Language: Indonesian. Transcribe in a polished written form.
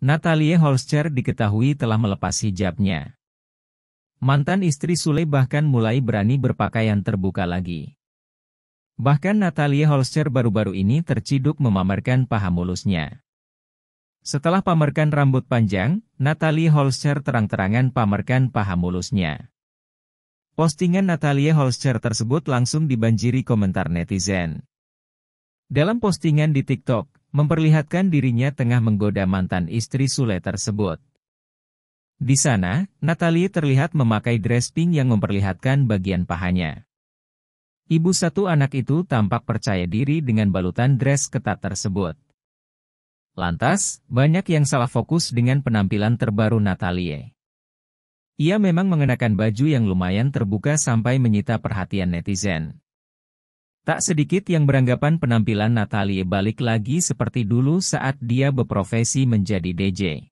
Nathalie Holscher diketahui telah melepas hijabnya. Mantan istri Sule bahkan mulai berani berpakaian terbuka lagi. Bahkan Nathalie Holscher baru-baru ini terciduk memamerkan paha mulusnya. Setelah pamerkan rambut panjang, Nathalie Holscher terang-terangan pamerkan paha mulusnya. Postingan Nathalie Holscher tersebut langsung dibanjiri komentar netizen. Dalam postingan di TikTok, memperlihatkan dirinya tengah menggoda mantan istri Sule tersebut. Di sana, Nathalie terlihat memakai dress pink yang memperlihatkan bagian pahanya. Ibu satu anak itu tampak percaya diri dengan balutan dress ketat tersebut. Lantas, banyak yang salah fokus dengan penampilan terbaru Nathalie. Ia memang mengenakan baju yang lumayan terbuka sampai menyita perhatian netizen. Tak sedikit yang beranggapan penampilan Nathalie balik lagi seperti dulu saat dia berprofesi menjadi DJ.